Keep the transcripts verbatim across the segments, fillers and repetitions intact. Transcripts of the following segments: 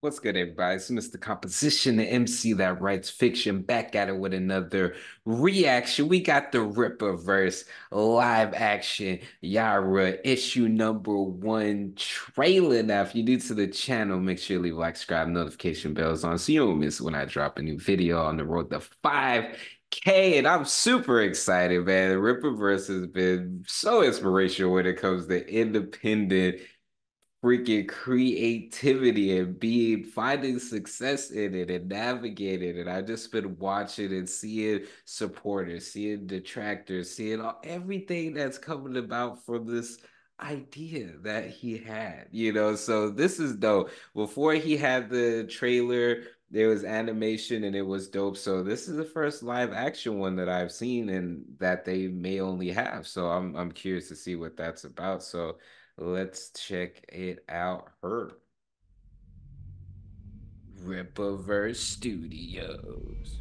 What's good, everybody? It's Mister Composition, the M C that writes fiction, back at it with another reaction. We got the Rippaverse live action Yaira issue number one trailer. Now, if you're new to the channel, make sure you leave a like, subscribe, notification bells on so you don't miss when I drop a new video on the road to five K. And I'm super excited, man. The Rippaverse has been so inspirational when it comes to independent freaking creativity and being finding success in it and navigating it. I've just been watching and seeing supporters, seeing detractors, seeing all, everything that's coming about from this idea that he had, you know. So this is dope. Before he had the trailer, there was animation and it was dope. So this is the first live action one that I've seen and that they may only have. So I'm I'm curious to see what that's about. So let's check it out. Her Rippaverse Studios.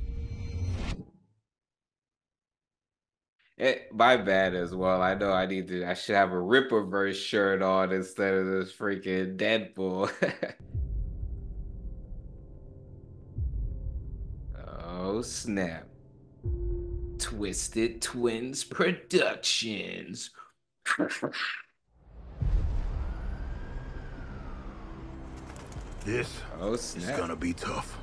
It, my bad as well. I know I need to. I should have a Rippaverse shirt on instead of this freaking Deadpool. Oh snap! Twisted Twins Productions. This oh, is gonna be tough.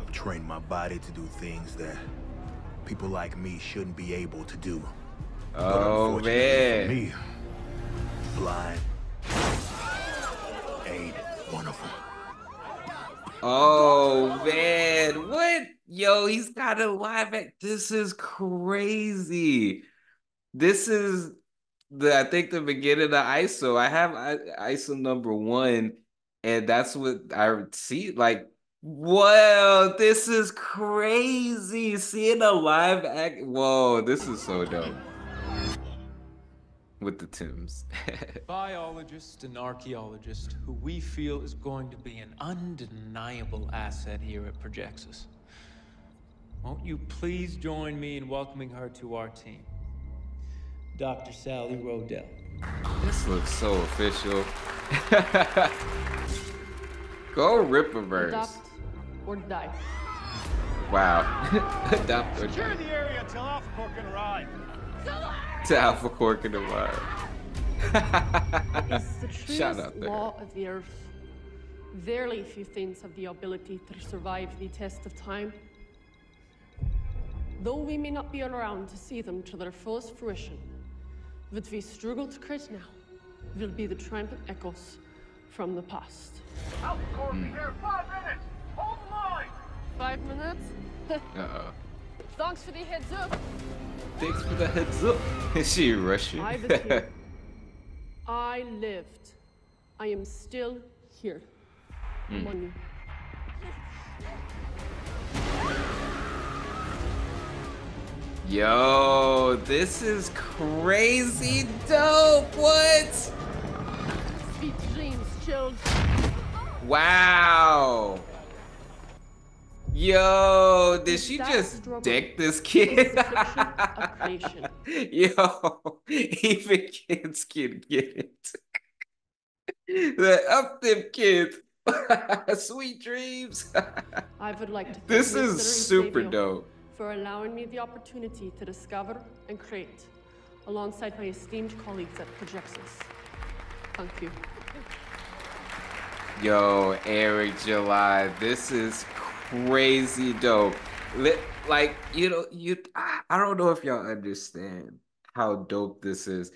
I've trained my body to do things that people like me shouldn't be able to do. Oh, but man. Me, blind ain't one of them. Oh, man. What? Yo, he's got a live act. This is crazy. This is, the I think, the beginning of the I S O. I have I S O number one. And that's what I see. Like, whoa, this is crazy. Seeing a live act. Whoa, this is so dope. With the Tims. Biologist and archaeologist who we feel is going to be an undeniable asset here at Projectus. Won't you please join me in welcoming her to our team? Doctor Sally Rodell. This looks so official. Go Rippaverse. Adopt or die. Wow. Adopt or die. Secure the area till Alphacore can arrive. Till Alphacore can arrive. It's the truest law of the earth. Verily, few things have the ability to survive the test of time. Though we may not be around to see them to their fullest fruition, what we struggle to create now will be the triumphant echoes from the past. Alphacore will be there in five minutes! Hold the line! Five minutes? Uh-oh. Thanks for the heads up! Thanks for the heads up! Is she Russian? I was here. I lived. I am still here. Mm. On you. Yo, this is crazy dope. What? Sweet dreams, children. Wow. Yo, did she that just dick this kid? Yo, even kids can get it. The up them kids. Sweet dreams. I would like to. This is super dope. For allowing me the opportunity to discover and create alongside my esteemed colleagues at Projectus. Thank you. Yo, Eric July, this is crazy dope. Like, you know, you I don't know if y'all understand how dope this is.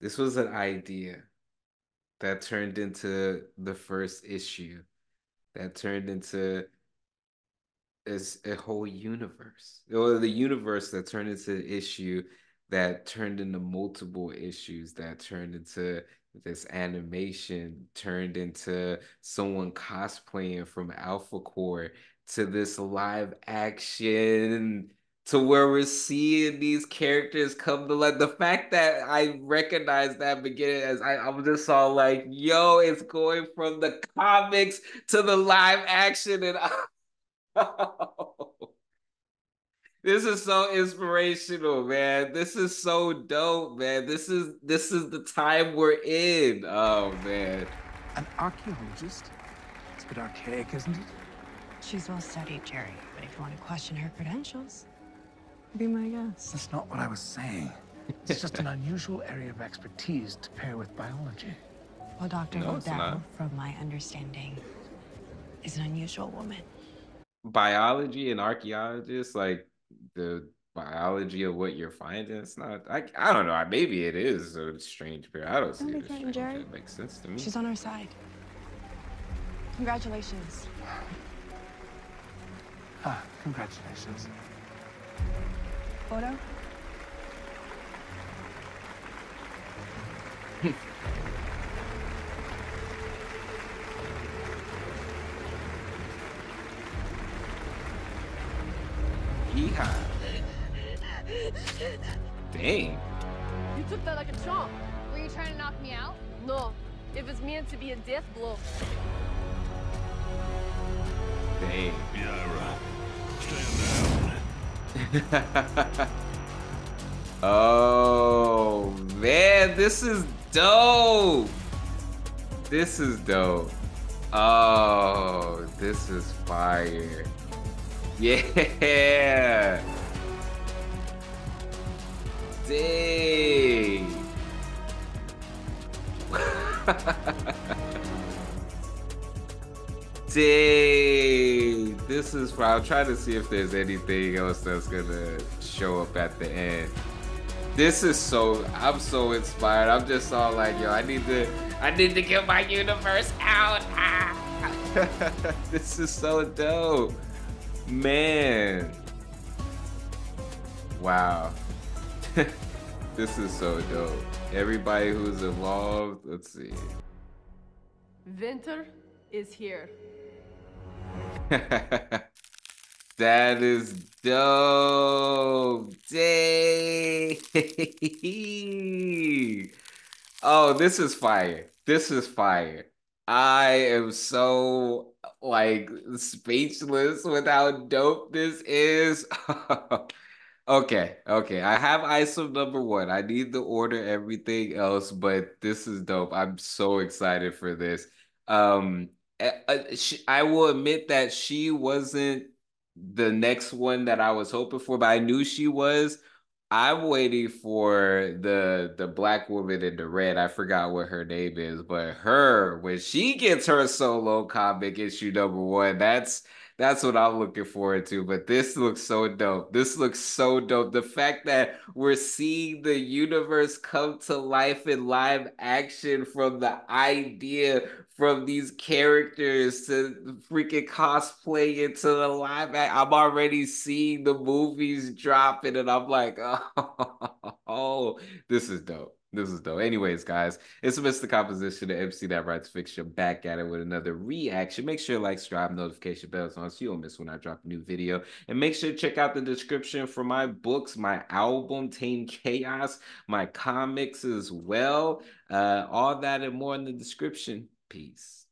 This was an idea that turned into the first issue, that turned into is a whole universe, or the universe that turned into an issue that turned into multiple issues that turned into this animation, turned into someone cosplaying from Alphacore to this live action to where we're seeing these characters come to life. The fact that I recognize that beginning as I, I just saw, like, yo, it's going from the comics to the live action. And I this is so inspirational, man. This is so dope, man. This is this is the time we're in. Oh man. An archaeologist It's a bit archaic, isn't it? She's well studied, Jerry, but if you want to question her credentials, be my guest. That's not what I was saying. It's just an unusual area of expertise to pair with biology. Well, Doctor No, Rodell, from my understanding, is an unusual woman. Biology and archaeologists, like the biology of what you're finding, it's not. I I don't know. Maybe it is a strange pair. I don't, don't see it. Strange. It makes sense to me. She's on our side. Congratulations. Ah, congratulations. Photo. Yeehaw. Dang. You took that like a chump. Were you trying to knock me out? No. It was meant to be a death blow. Dang. Yaira, stand down. Oh, man. This is dope. This is dope. Oh, this is fire. Yeah. Dang. Dang. This is why I'm trying to see if there's anything else that's gonna show up at the end. This is so, I'm so inspired. I'm just all like, yo, I need to, I need to get my universe out. Ah. This is so dope. Man. Wow. This is so dope. Everybody who's involved, let's see. Winter is here. That is dope. Dang. Oh, this is fire. This is fire. I am so like speechless with how dope this is. Okay, okay. I have Isom number one. I need to order everything else, but this is dope. I'm so excited for this. Um, I will admit that she wasn't the next one that I was hoping for, but I knew she was. I'm waiting for the the black woman in the red. I forgot what her name is, but her, when she gets her solo comic issue number one, that's that's what I'm looking forward to. But this looks so dope. This looks so dope. The fact that we're seeing the universe come to life in live action, from the idea, from these characters to freaking cosplay into the live act. I'm already seeing the movies dropping and I'm like, oh, oh, this is dope. This is dope. Anyways, guys, it's Mister Composition, the M C that writes fiction, back at it with another reaction. Make sure to like, subscribe, notification bells on so you don't miss when I drop a new video. And make sure to check out the description for my books, my album, Tame Chaos, my comics as well. Uh, all that and more in the description. Peace.